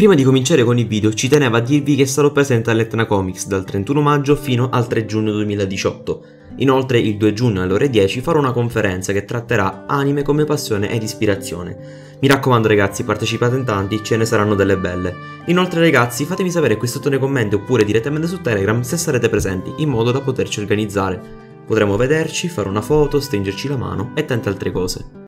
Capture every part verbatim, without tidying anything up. Prima di cominciare con il video ci tenevo a dirvi che sarò presente all'Etna Comics dal trentuno maggio fino al tre giugno duemiladiciotto. Inoltre il due giugno alle ore dieci farò una conferenza che tratterà anime come passione ed ispirazione. Mi raccomando ragazzi, partecipate in tanti, ce ne saranno delle belle. Inoltre ragazzi, fatemi sapere qui sotto nei commenti oppure direttamente su Telegram se sarete presenti, in modo da poterci organizzare. Potremo vederci, fare una foto, stringerci la mano e tante altre cose.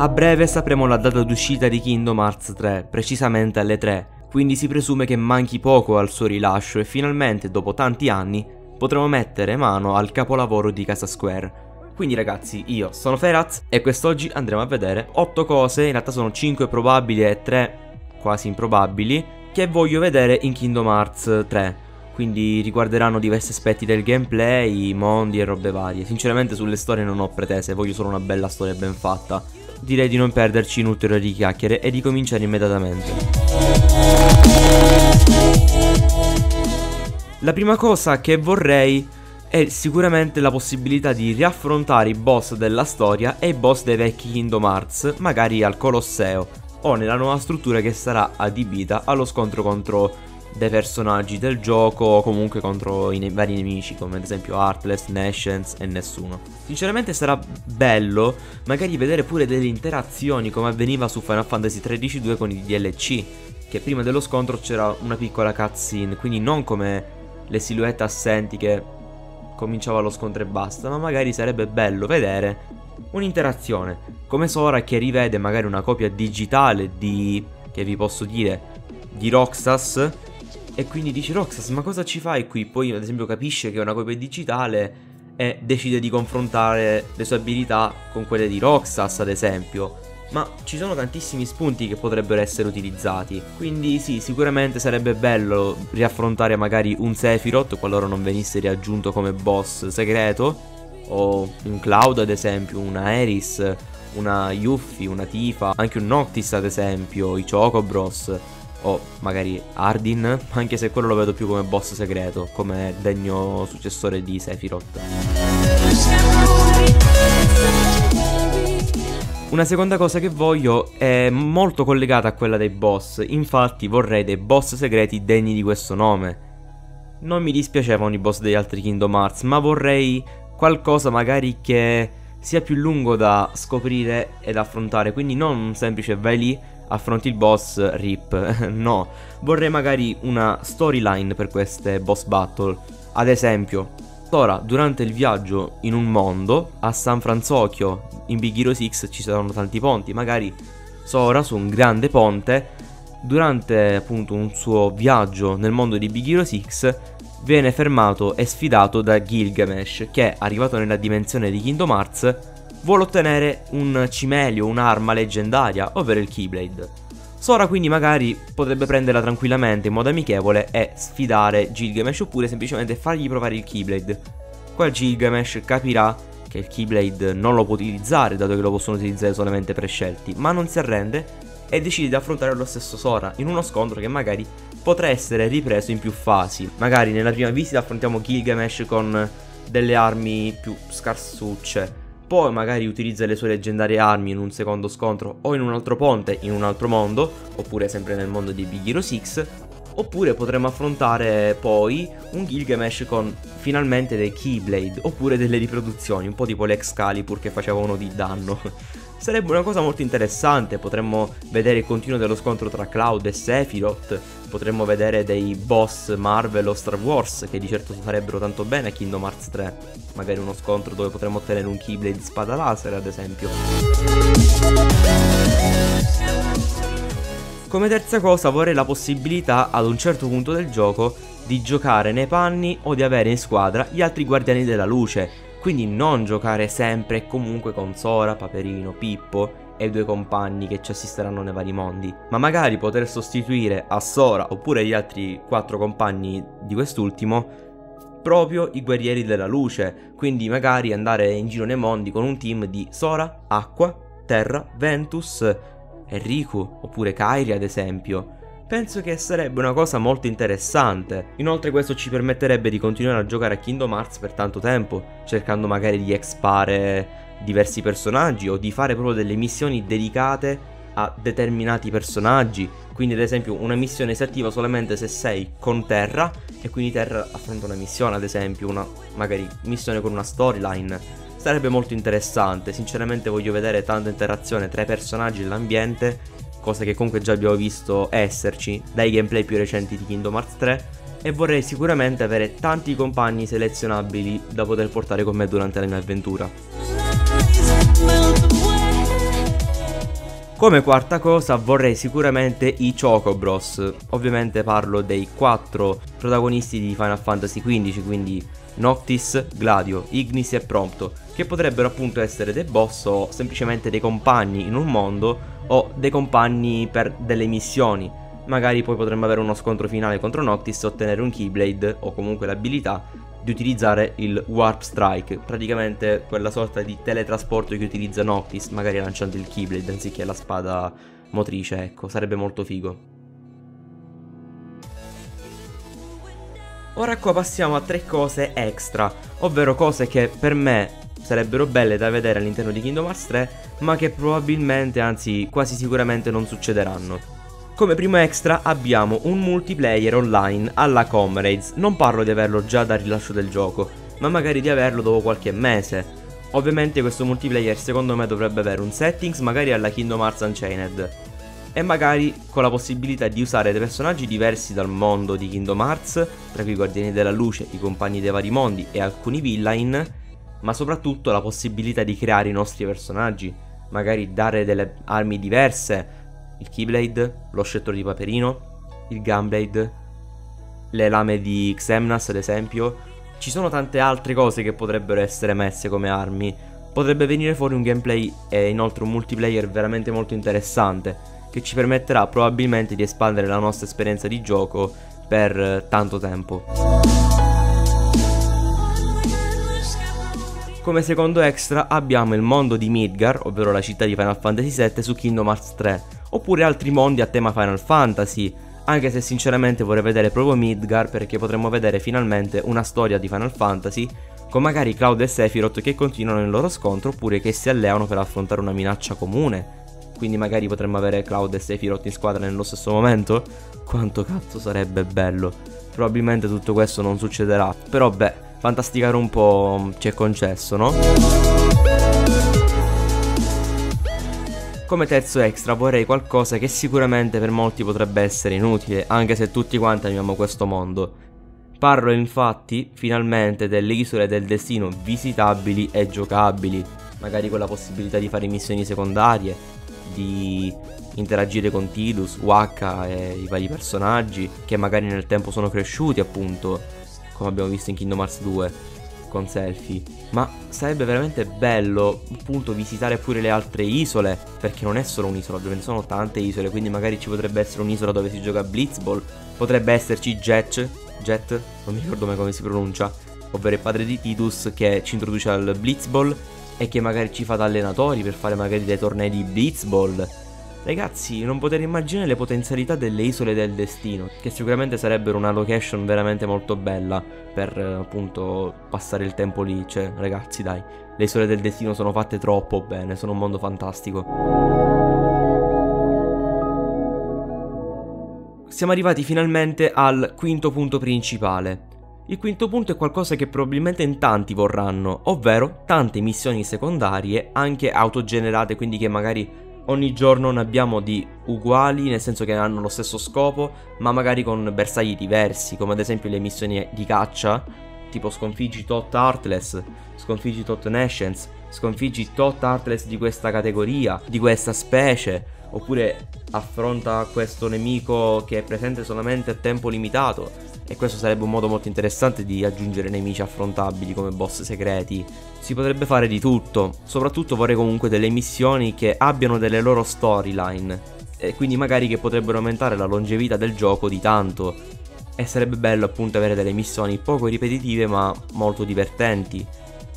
A breve sapremo la data d'uscita di Kingdom Hearts tre, precisamente alle tre, quindi si presume che manchi poco al suo rilascio e finalmente, dopo tanti anni, potremo mettere mano al capolavoro di casa Square. Quindi ragazzi, io sono Feraz e quest'oggi andremo a vedere otto cose, in realtà sono cinque probabili e tre quasi improbabili, che voglio vedere in Kingdom Hearts tre. Quindi riguarderanno diversi aspetti del gameplay, mondi e robe varie. Sinceramente sulle storie non ho pretese, voglio solo una bella storia ben fatta. Direi di non perderci in ulteriori chiacchiere e di cominciare immediatamente. La prima cosa che vorrei è sicuramente la possibilità di riaffrontare i boss della storia e i boss dei vecchi Kingdom Hearts, magari al Colosseo o nella nuova struttura che sarà adibita allo scontro contro dei personaggi del gioco o comunque contro i vari nemici, come ad esempio Heartless, Nations e nessuno. Sinceramente sarà bello magari vedere pure delle interazioni come avveniva su Final Fantasy tredici due con i D L C, che prima dello scontro c'era una piccola cutscene, quindi non come le silhouette assenti che cominciava lo scontro e basta, ma magari sarebbe bello vedere un'interazione come Sora che rivede magari una copia digitale di, che vi posso dire, di Roxas, e quindi dice: Roxas, ma cosa ci fai qui? Poi ad esempio capisce che è una copia digitale e decide di confrontare le sue abilità con quelle di Roxas ad esempio. Ma ci sono tantissimi spunti che potrebbero essere utilizzati, quindi sì, sicuramente sarebbe bello riaffrontare magari un Sephiroth qualora non venisse riaggiunto come boss segreto, o un Cloud ad esempio, una Aeris, una Yuffie, una Tifa, anche un Noctis ad esempio, i Chocobros o magari Ardyn, anche se quello lo vedo più come boss segreto, come degno successore di Sephiroth. Una seconda cosa che voglio è molto collegata a quella dei boss, infatti vorrei dei boss segreti degni di questo nome. Non mi dispiacevano i boss degli altri Kingdom Hearts, ma vorrei qualcosa magari che sia più lungo da scoprire ed affrontare, quindi non un semplice vai lì, affronti il boss, rip, no. Vorrei magari una storyline per queste boss battle, ad esempio Sora durante il viaggio in un mondo, a San Fransokyo, in Big Hero sei ci saranno tanti ponti, magari Sora su un grande ponte, durante appunto un suo viaggio nel mondo di Big Hero sei, viene fermato e sfidato da Gilgamesh, che arrivato nella dimensione di Kingdom Hearts vuole ottenere un cimelio, un'arma leggendaria, ovvero il Keyblade. Sora quindi magari potrebbe prenderla tranquillamente in modo amichevole e sfidare Gilgamesh, oppure semplicemente fargli provare il Keyblade. Qua Gilgamesh capirà che il Keyblade non lo può utilizzare, dato che lo possono utilizzare solamente prescelti, ma non si arrende e decide di affrontare lo stesso Sora in uno scontro che magari potrà essere ripreso in più fasi. Magari nella prima visita affrontiamo Gilgamesh con delle armi più scarsucce, poi magari utilizza le sue leggendarie armi in un secondo scontro o in un altro ponte, in un altro mondo, oppure sempre nel mondo di Big Hero sei, oppure potremo affrontare poi un Gilgamesh con finalmente dei Keyblade, oppure delle riproduzioni, un po' tipo le Excalibur che facevano di danno. Sarebbe una cosa molto interessante, potremmo vedere il continuo dello scontro tra Cloud e Sephiroth, potremmo vedere dei boss Marvel o Star Wars che di certo farebbero tanto bene a Kingdom Hearts tre, magari uno scontro dove potremmo ottenere un Keyblade spada laser ad esempio. Come terza cosa vorrei la possibilità ad un certo punto del gioco di giocare nei panni o di avere in squadra gli altri guardiani della luce, quindi non giocare sempre e comunque con Sora, Paperino, Pippo e i due compagni che ci assisteranno nei vari mondi, ma magari poter sostituire a Sora oppure gli altri quattro compagni di quest'ultimo proprio i guerrieri della luce, quindi magari andare in giro nei mondi con un team di Sora, Acqua, Terra, Ventus e Riku, oppure Kairi ad esempio. Penso che sarebbe una cosa molto interessante. Inoltre questo ci permetterebbe di continuare a giocare a Kingdom Hearts per tanto tempo, cercando magari di expare diversi personaggi o di fare proprio delle missioni dedicate a determinati personaggi. Quindi ad esempio una missione si attiva solamente se sei con Terra, e quindi Terra affronta una missione, ad esempio una magari missione con una storyline. Sarebbe molto interessante, sinceramente voglio vedere tanta interazione tra i personaggi e l'ambiente, cosa che comunque già abbiamo visto esserci dai gameplay più recenti di Kingdom Hearts tre, e vorrei sicuramente avere tanti compagni selezionabili da poter portare con me durante la mia avventura. Come quarta cosa vorrei sicuramente i Chocobros, ovviamente parlo dei quattro protagonisti di Final Fantasy quindici, quindi Noctis, Gladio, Ignis e Prompto, che potrebbero appunto essere dei boss o semplicemente dei compagni in un mondo o dei compagni per delle missioni. Magari poi potremmo avere uno scontro finale contro Noctis e ottenere un Keyblade o comunque l'abilità di utilizzare il Warp Strike, praticamente quella sorta di teletrasporto che utilizza Noctis, magari lanciando il Keyblade anziché la spada motrice, ecco, sarebbe molto figo. Ora qua passiamo a tre cose extra, ovvero cose che per me sarebbero belle da vedere all'interno di Kingdom Hearts tre, ma che probabilmente, anzi quasi sicuramente non succederanno. Come primo extra abbiamo un multiplayer online alla Comrades, non parlo di averlo già dal rilascio del gioco, ma magari di averlo dopo qualche mese. Ovviamente questo multiplayer secondo me dovrebbe avere un settings magari alla Kingdom Hearts Unchained, e magari con la possibilità di usare dei personaggi diversi dal mondo di Kingdom Hearts, tra cui i Guardiani della Luce, i compagni dei vari mondi e alcuni villain, ma soprattutto la possibilità di creare i nostri personaggi, magari dare delle armi diverse, il Keyblade, lo scettro di Paperino, il Gunblade, le lame di Xemnas ad esempio. Ci sono tante altre cose che potrebbero essere messe come armi. Potrebbe venire fuori un gameplay e inoltre un multiplayer veramente molto interessante, che ci permetterà probabilmente di espandere la nostra esperienza di gioco per tanto tempo. Come secondo extra abbiamo il mondo di Midgar, ovvero la città di Final Fantasy sette su Kingdom Hearts tre, oppure altri mondi a tema Final Fantasy, anche se sinceramente vorrei vedere proprio Midgar, perché potremmo vedere finalmente una storia di Final Fantasy con magari Cloud e Sephiroth che continuano il loro scontro oppure che si alleano per affrontare una minaccia comune. Quindi magari potremmo avere Cloud e Sephiroth in squadra nello stesso momento? Quanto cazzo sarebbe bello. Probabilmente tutto questo non succederà, però beh, fantasticare un po' ci è concesso, no? Come terzo extra vorrei qualcosa che sicuramente per molti potrebbe essere inutile, anche se tutti quanti amiamo questo mondo. Parlo infatti finalmente delle isole del destino visitabili e giocabili, magari con la possibilità di fare missioni secondarie, di interagire con Tidus, Waka e i vari personaggi che magari nel tempo sono cresciuti appunto, come abbiamo visto in Kingdom Hearts due con Selfie. Ma sarebbe veramente bello appunto visitare pure le altre isole, perché non è solo un'isola, ovviamente sono tante isole, quindi magari ci potrebbe essere un'isola dove si gioca Blitzball, potrebbe esserci Jet, Jet, non mi ricordo mai come si pronuncia, ovvero il padre di Tidus che ci introduce al Blitzball e che magari ci fa da allenatori per fare magari dei tornei di Blitzball. Ragazzi, non potete immaginare le potenzialità delle isole del destino, che sicuramente sarebbero una location veramente molto bella per eh, appunto passare il tempo lì. Cioè ragazzi dai, le isole del destino sono fatte troppo bene, sono un mondo fantastico. Siamo arrivati finalmente al quinto punto principale. Il quinto punto è qualcosa che probabilmente in tanti vorranno, ovvero tante missioni secondarie anche autogenerate, quindi che magari ogni giorno ne abbiamo di uguali, nel senso che hanno lo stesso scopo, ma magari con bersagli diversi, come ad esempio le missioni di caccia, tipo sconfiggi tot Heartless, sconfiggi tot Nations, sconfiggi tot Heartless di questa categoria, di questa specie, oppure affronta questo nemico che è presente solamente a tempo limitato, e questo sarebbe un modo molto interessante di aggiungere nemici affrontabili come boss segreti. Si potrebbe fare di tutto, soprattutto vorrei comunque delle missioni che abbiano delle loro storyline, e quindi magari che potrebbero aumentare la longevità del gioco di tanto, e sarebbe bello appunto avere delle missioni poco ripetitive ma molto divertenti.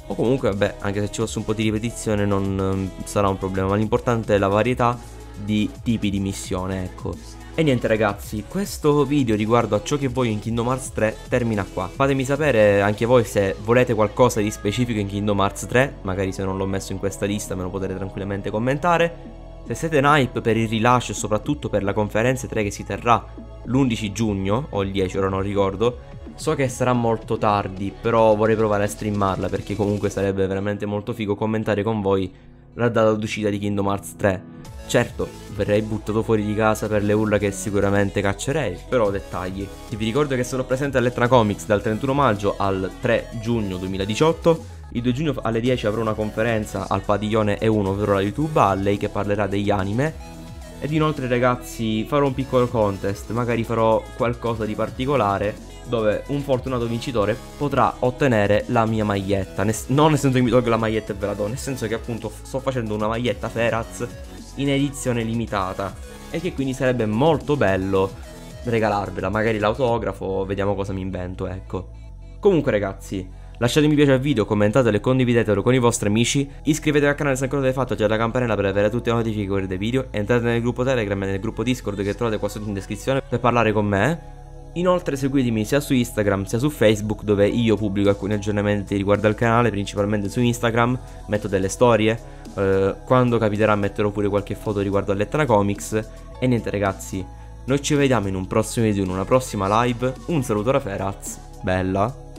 O comunque vabbè, anche se ci fosse un po' di ripetizione non eh, sarà un problema, ma l'importante è la varietà di tipi di missione, ecco. E niente ragazzi, questo video riguardo a ciò che voglio in Kingdom Hearts tre termina qua. Fatemi sapere anche voi se volete qualcosa di specifico in Kingdom Hearts tre, magari se non l'ho messo in questa lista me lo potete tranquillamente commentare. Se siete in hype per il rilascio e soprattutto per la conferenza tre che si terrà l'undici giugno, o il dieci ora non ricordo, so che sarà molto tardi, però vorrei provare a streamarla perché comunque sarebbe veramente molto figo commentare con voi la data d'uscita di Kingdom Hearts tre. Certo, verrei buttato fuori di casa per le urla che sicuramente caccerei, però dettagli. Vi ricordo che sarò presente all'Etna Comics dal trentuno maggio al tre giugno duemiladiciotto. Il due giugno alle dieci alle dieci avrò una conferenza al padiglione E uno, ovvero la YouTube Alley, che parlerà degli anime. Ed inoltre ragazzi farò un piccolo contest, magari farò qualcosa di particolare dove un fortunato vincitore potrà ottenere la mia maglietta. Nes non nel senso che mi tolgo la maglietta e ve la do, nel senso che appunto sto facendo una maglietta Feraz in edizione limitata e che quindi sarebbe molto bello regalarvela, magari l'autografo, vediamo cosa mi invento, ecco. Comunque ragazzi, lasciate un piace al video, commentatelo e condividetelo con i vostri amici, iscrivetevi al canale se ancora non l'avete fatto, attivate la campanella per avere tutte le notifiche dei video, entrate nel gruppo Telegram e nel gruppo Discord che trovate qua sotto in descrizione per parlare con me. Inoltre seguitemi sia su Instagram sia su Facebook, dove io pubblico alcuni aggiornamenti riguardo al canale, principalmente su Instagram, metto delle storie, eh, quando capiterà metterò pure qualche foto riguardo all'Etna Comics. E niente ragazzi, noi ci vediamo in un prossimo video, in una prossima live, un saluto da Feraz, bella!